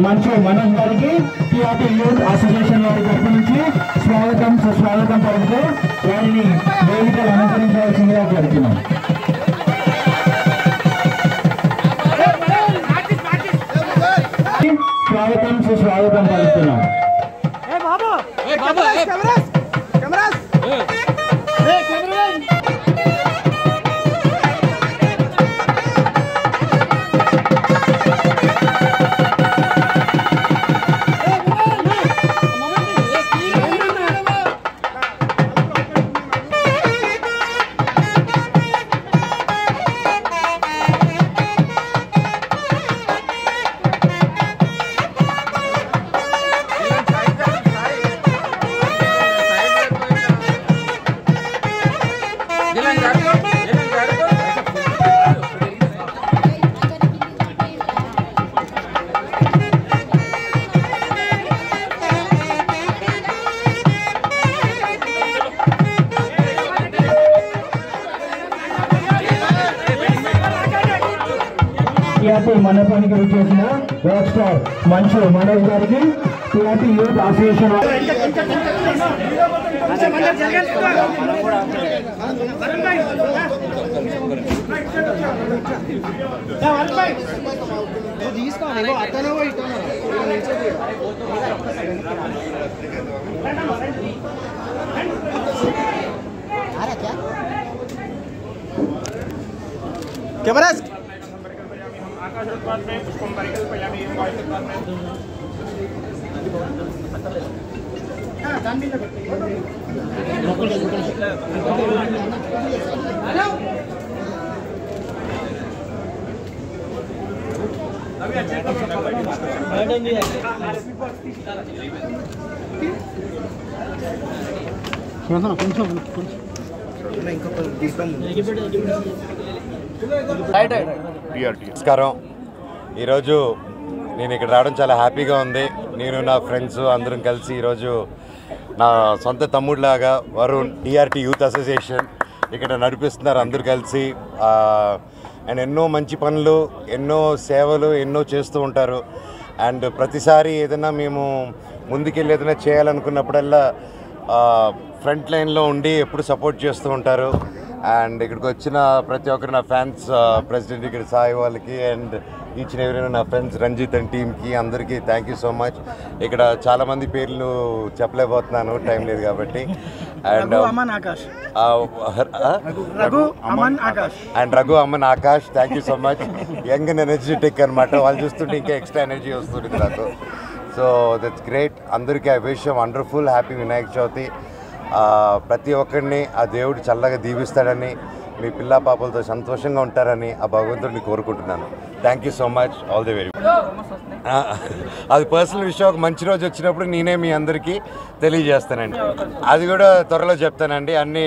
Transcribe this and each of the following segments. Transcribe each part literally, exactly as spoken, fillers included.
Manchu Manoj Gariki, T R T Youth Association Lord Gariki, Swagatam, Swagatam Parikko, Rally, Daily Kalanakari Singha Gariki. Swagatam, Swagatam Parikko. Hey Baba, hey Baba, hey cameras, cameras, hey cameraman. Manchu Manoj Gariki, T R T Youth Association. Cameras. Namaskaram. ఈరోజు నేను ఇక్కడ రావడం చాలా హ్యాపీగా ఉంది. నేను నా friends అందరం కలిసి ఈరోజు Na Santa Tamudlaga, Varun, D R T Youth Association, ఇక్కడ నడిపిస్తున్నారు అందరూ కలిసి అండ్ ఎన్నో మంచి పనులు ఎన్నో సేవలు ఎన్నో చేస్తూ ఉంటారు అండ్ ప్రతిసారి ఏదైనా మేము ముందుకెళ్ళి ఏదైనా చేయాలనుకున్నప్పుడల్లా ఫ్రంట్ లైన్లో ఉండి ఎప్పుడు సపోర్ట్ చేస్తూ ఉంటారు అండ్ ఇక్కడికి వచ్చిన ప్రతి ఒక్కరు నా ఫ్యాన్స్ ప్రెసిడెంట్ ఇక్కడ సాయి వాళ్ళకి అండ్ ఈచ్ అండ్ ఎవరైనా నా ఫ్రెండ్స్ రంజిత్ అండ్ టీమ్కి అందరికీ థ్యాంక్ యూ సో మచ్. ఇక్కడ చాలామంది పేర్లు చెప్పలేకపోతున్నాను టైం లేదు కాబట్టి and and Raghu Aman Akash thank you so much. Young and energetic అనమాట, వాళ్ళు చూస్తుంటే ఇంకా ఎక్స్ట్రా ఎనర్జీ వస్తుంది నాకు. So that's great. అందరికీ I wish wonderful happy Vinayaka Chavithi. ప్రతి ఒక్కరిని ఆ దేవుడు చల్లగా దీవిస్తాడని మీ పిల్ల పాపలతో సంతోషంగా ఉంటారని ఆ భగవంతుడిని కోరుకుంటున్నాను. Thank you so much, all the very అది పర్సనల్ విషయం. ఒక మంచి రోజు వచ్చినప్పుడు నేనే మీ అందరికీ తెలియజేస్తానండి, అది కూడా త్వరలో చెప్తానండి అన్నీ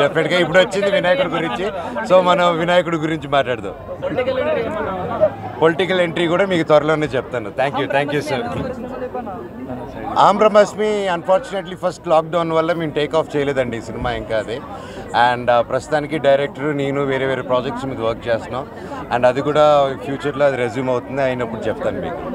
డెఫినెట్గా. ఇప్పుడు వచ్చింది వినాయకుడి గురించి, సో మనం వినాయకుడి గురించి మాట్లాడదాం. పొలిటికల్ ఎంట్రీ కూడా మీకు త్వరలోనే చెప్తాను. Thank you thank you sir. ఆమ్రమస్మి అన్ఫార్చునేట్లీ ఫస్ట్ లాక్డౌన్ వల్ల మేము టేక్ ఆఫ్ చేయలేదండి ఈ సినిమా ఇంకా అది. అండ్ ప్రస్తుతానికి డైరెక్టర్ నేను వేరే వేరే ప్రాజెక్ట్స్ మీద వర్క్ చేస్తున్నాం అండ్ అది కూడా ఫ్యూచర్లో అది రెజ్యూమ్ అవుతుంది అయినప్పుడు చెప్తాను మీకు.